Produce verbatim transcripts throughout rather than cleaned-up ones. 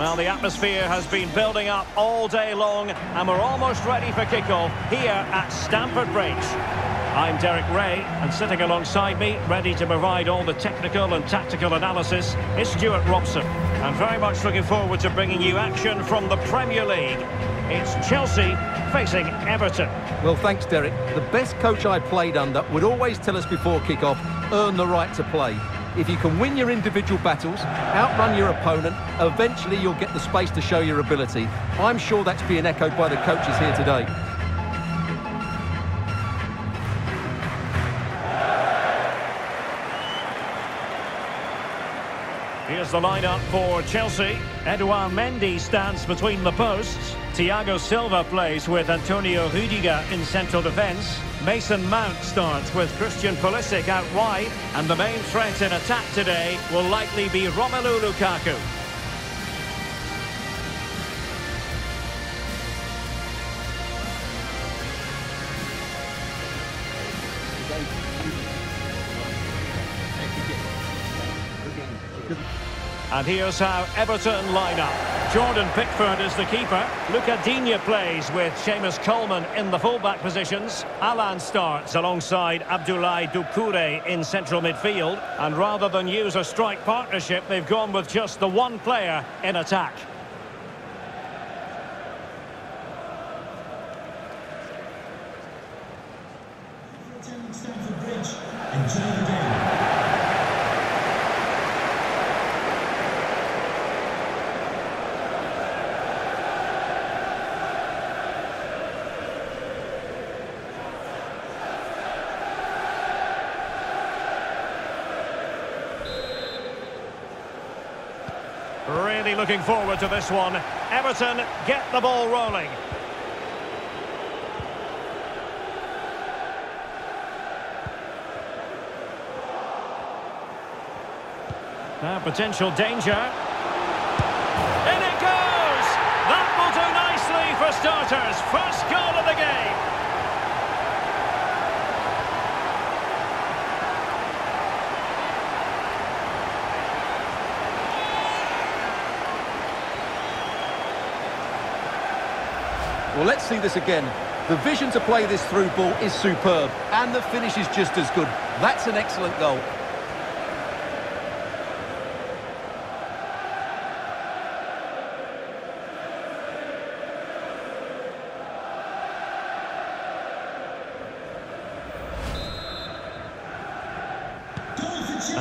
Well, the atmosphere has been building up all day long, and we're almost ready for kickoff here at Stamford Bridge. I'm Derek Ray, and sitting alongside me, ready to provide all the technical and tactical analysis, is Stuart Robson. I'm very much looking forward to bringing you action from the Premier League. It's Chelsea facing Everton. Well, thanks, Derek. The best coach I played under would always tell us before kickoff, earn the right to play. If you can win your individual battles, outrun your opponent, eventually you'll get the space to show your ability. I'm sure that's being echoed by the coaches here today. Here's the lineup for Chelsea. Edouard Mendy stands between the posts. Thiago Silva plays with Antonio Rüdiger in central defence. Mason Mount starts with Christian Pulisic out wide. And the main threat in attack today will likely be Romelu Lukaku. And here's how Everton line up. Jordan Pickford is the keeper. Luca Digne plays with Seamus Coleman in the fullback positions. Alan starts alongside Abdoulaye Doucouré in central midfield. And rather than use a strike partnership, they've gone with just the one player in attack. Stamford Bridge. Enjoy the game. Really looking forward to this one. Everton get the ball rolling. Now potential danger. In it goes! That will do nicely for starters. First goal of the game. Well, let's see this again. The vision to play this through ball is superb, and the finish is just as good. That's an excellent goal.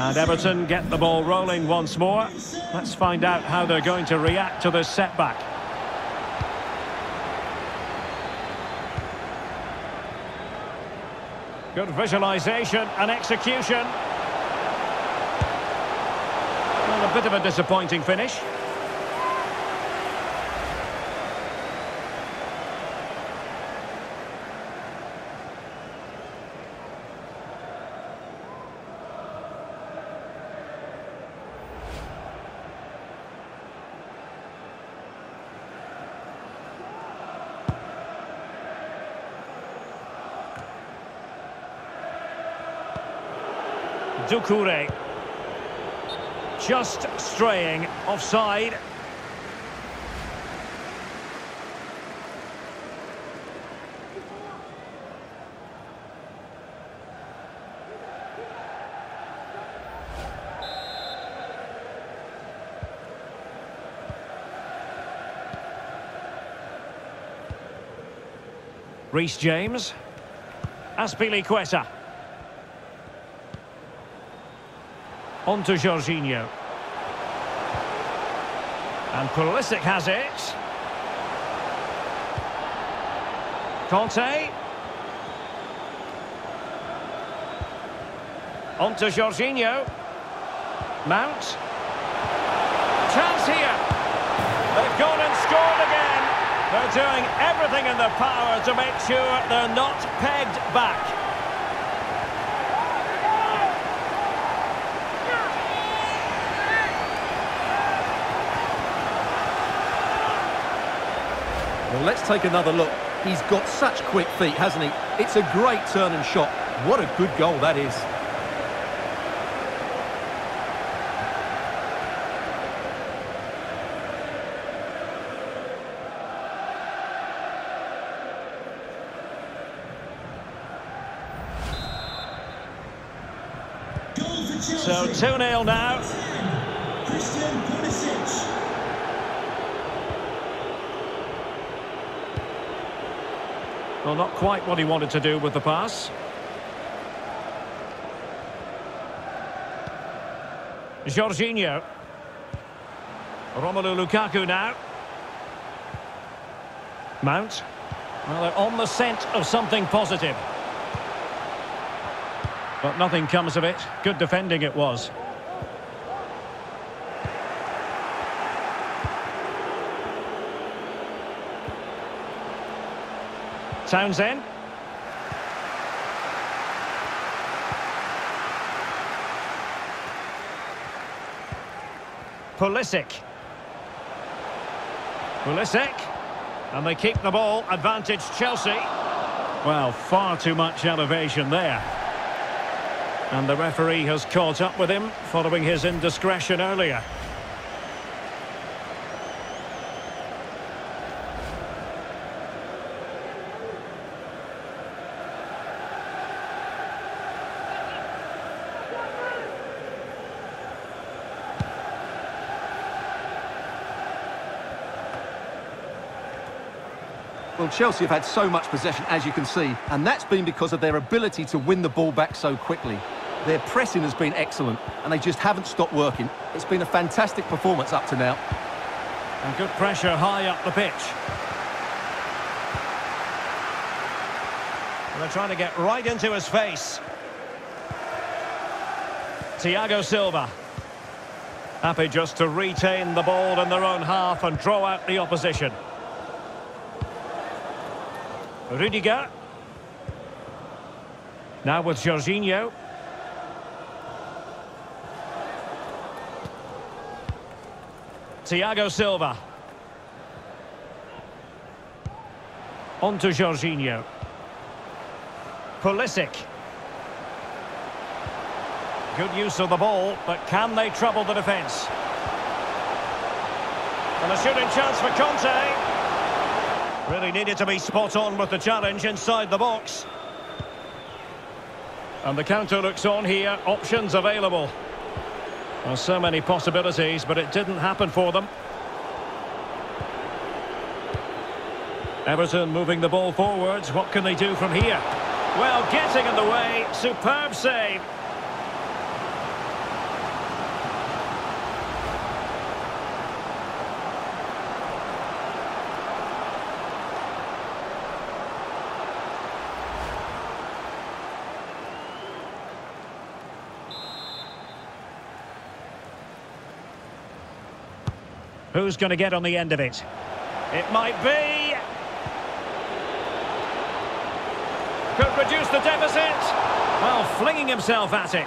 And Everton get the ball rolling once more. Let's find out how they're going to react to this setback. Good visualisation and execution. Well, a bit of a disappointing finish. Doucouré just straying offside. Reece James. Azpilicueta. On to Jorginho. And Pulisic has it. Conte. On to Jorginho. Mount. Chance here. They've gone and scored again. They're doing everything in their power to make sure they're not pegged back. Well, let's take another look. He's got such quick feet, hasn't he? It's a great turn and shot. What a good goal that is. So two nil now. Christian Pulisic. Well, not quite what he wanted to do with the pass. Jorginho. Romelu Lukaku now. Mount. Well, they're on the scent of something positive. But nothing comes of it. Good defending it was. Townsend. Pulisic. Pulisic. And they keep the ball. Advantage Chelsea. Well, far too much elevation there. And the referee has caught up with him following his indiscretion earlier. Well, Chelsea have had so much possession, as you can see, and that's been because of their ability to win the ball back so quickly. Their pressing has been excellent, and they just haven't stopped working. It's been a fantastic performance up to now. And good pressure high up the pitch. And they're trying to get right into his face. Thiago Silva. Happy just to retain the ball in their own half and draw out the opposition. Rüdiger. Now with Jorginho. Thiago Silva. On to Jorginho. Pulisic. Good use of the ball, but can they trouble the defence? And a shooting chance for Conte. Really needed to be spot on with the challenge inside the box. And the counter looks on here. Options available. Well, so many possibilities, but it didn't happen for them. Everton moving the ball forwards. What can they do from here? Well, getting in the way. Superb save. Who's going to get on the end of it? It might be. Could reduce the deficit. Well, flinging himself at it.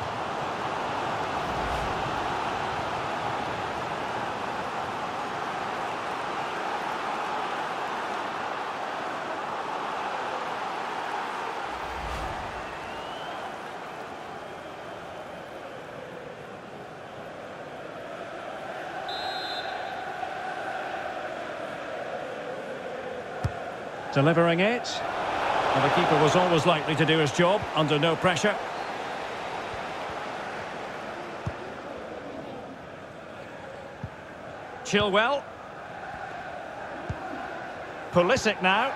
Delivering it. And the keeper was always likely to do his job, under no pressure. Chilwell. Pulisic now.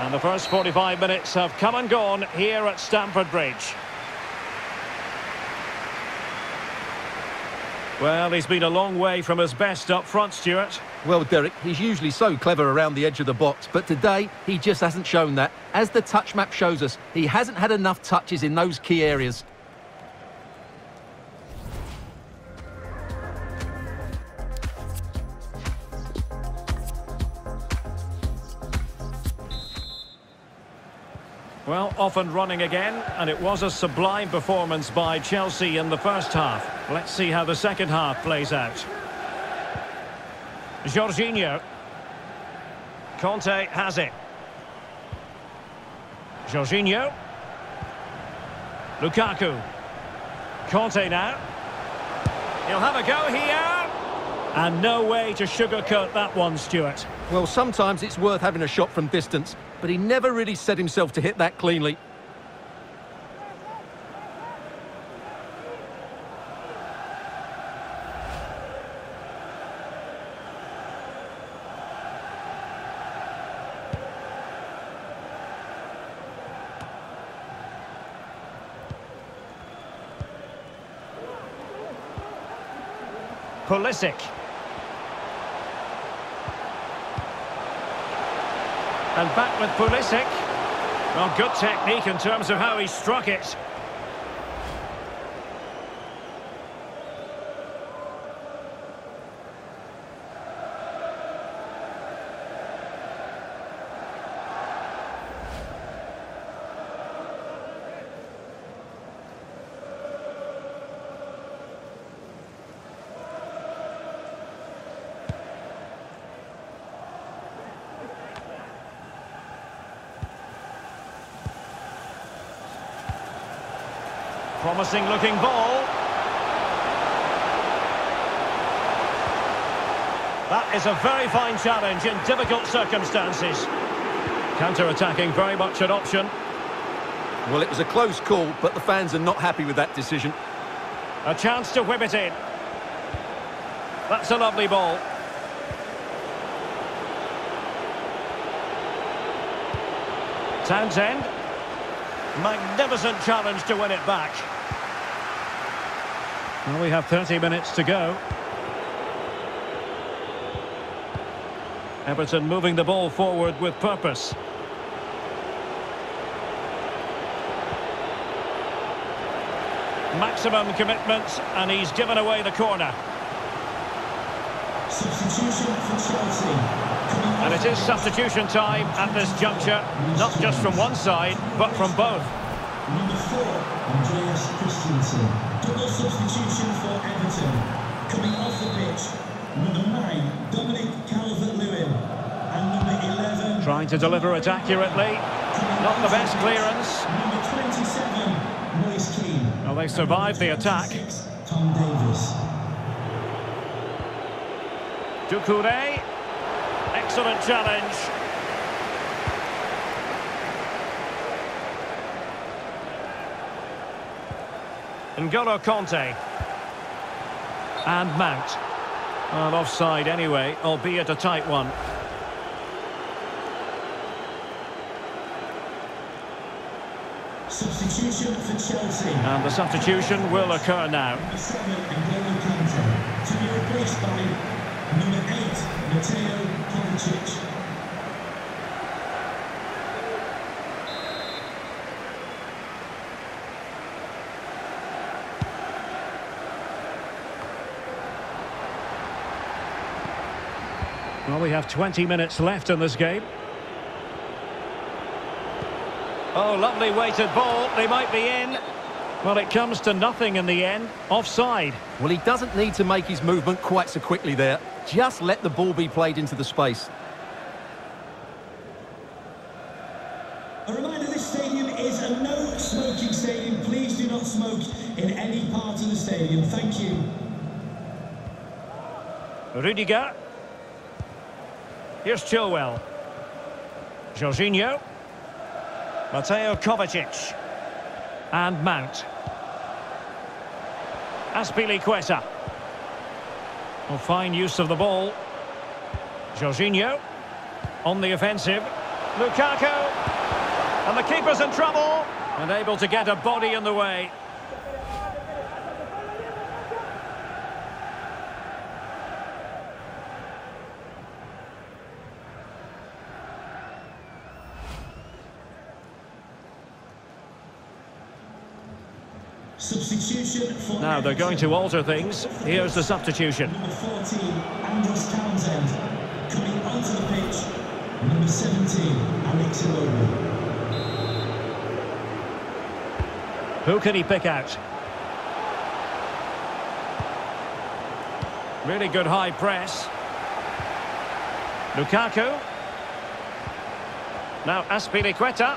And the first forty-five minutes have come and gone here at Stamford Bridge. Well, he's been a long way from his best up front, Stuart. Well, Derek, he's usually so clever around the edge of the box, but today he just hasn't shown that. As the touch map shows us, he hasn't had enough touches in those key areas. Well, off and running again, and it was a sublime performance by Chelsea in the first half. Let's see how the second half plays out. Jorginho. Conte has it. Jorginho. Lukaku. Conte now. He'll have a go here. And no way to sugarcoat that one, Stuart. Well, sometimes it's worth having a shot from distance. but he never really set himself to hit that cleanly. Pulisic. And back with Pulisic. Well, good technique in terms of how he struck it. Promising looking ball. That is a very fine challenge in difficult circumstances. Counter-attacking very much an option. Well, it was a close call, but the fans are not happy with that decision. A chance to whip it in. That's a lovely ball. Townsend. Magnificent challenge to win it back. Well, we have thirty minutes to go. Everton moving the ball forward with purpose. Maximum commitment, and he's given away the corner. Substitution for Chelsea. And it is substitution time at this juncture, not just from one side, but from both. Number four, Andreas Christensen. Double substitution for Everton. Coming off the pitch, number nine, Dominic Calvert-Lewin. And number eleven... Trying to deliver it accurately. Not the best clearance. Number twenty-seven, Royce Keane. Well, they survived the attack. Tom Davies. Doucouré. Excellent challenge. N'Golo Kanté. And Mount. Well, offside anyway, albeit a tight one. Substitution for Chelsea. And the substitution will occur now. Number seven, N'Golo Kanté, to be replaced by... number eight, Mateo Kovacic. Well, we have twenty minutes left in this game. Oh, lovely weighted ball. They might be in. Well, it comes to nothing in the end. Offside. Well, he doesn't need to make his movement quite so quickly there. Just let the ball be played into the space. A reminder, this stadium is a no-smoking stadium. Please do not smoke in any part of the stadium. Thank you. Rüdiger. Here's Chilwell. Jorginho. Mateo Kovacic. And Mount. Azpilicueta. Well, fine use of the ball. Jorginho. On the offensive. Lukaku. And the keeper's in trouble. And able to get a body in the way. Now they're going to alter things. Here's the substitution. Number fourteen, Andros Townsend. Coming onto the pitch, number seventeen, Alex Alonso. Who can he pick out? Really good high press. Lukaku. Now Azpilicueta.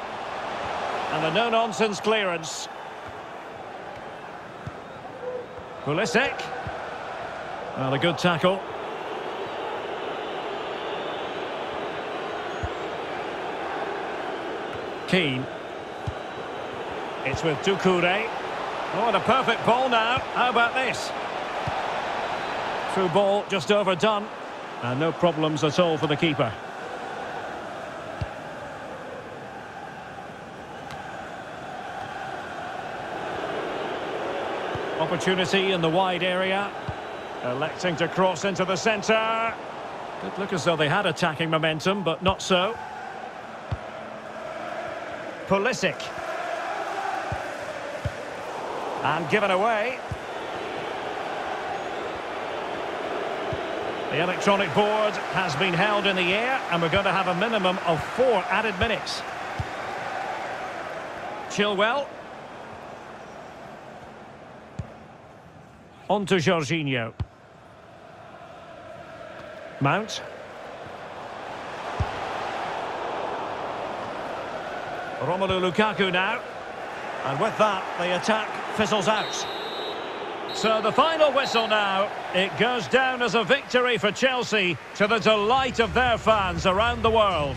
And a no-nonsense clearance. Pulisic. Well, a good tackle. Keane. It's with Doucouré. Oh, and a perfect ball now. How about this? Through ball, just overdone. And no problems at all for the keeper. Opportunity in the wide area. Electing to cross into the centre. Did look as though they had attacking momentum, but not so. Pulisic. And given away. The electronic board has been held in the air, and we're going to have a minimum of four added minutes. Chilwell. On to Jorginho. Mount. Romelu Lukaku now. And with that, the attack fizzles out. So the final whistle now. It goes down as a victory for Chelsea, to the delight of their fans around the world.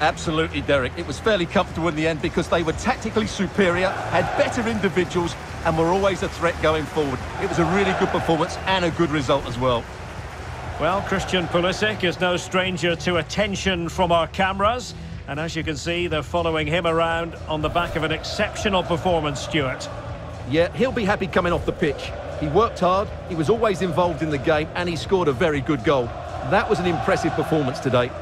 Absolutely, Derek. It was fairly comfortable in the end because they were tactically superior, had better individuals, and were always a threat going forward. It was a really good performance and a good result as well. Well, Christian Pulisic is no stranger to attention from our cameras. And as you can see, they're following him around on the back of an exceptional performance, Stuart. Yeah, he'll be happy coming off the pitch. He worked hard, he was always involved in the game, and he scored a very good goal. That was an impressive performance today.